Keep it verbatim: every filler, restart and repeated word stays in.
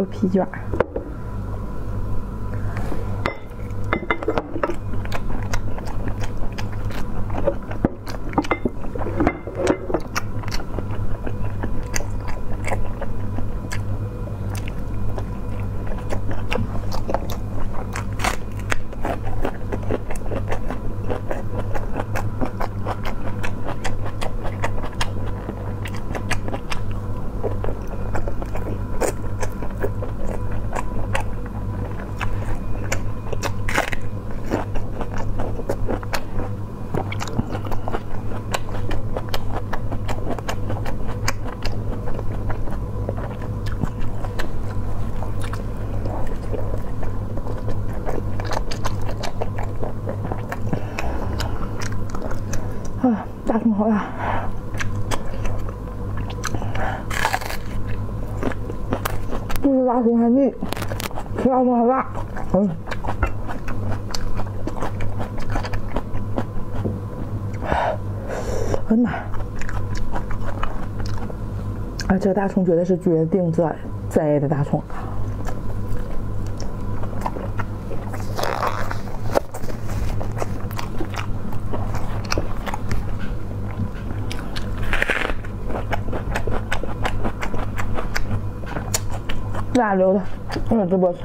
州皮卷。 大众好辣，这是大众产地，吃大众好辣，嗯。 哎妈！啊，这大葱绝对是绝顶最最爱的大葱。辣溜的，我也直播吃。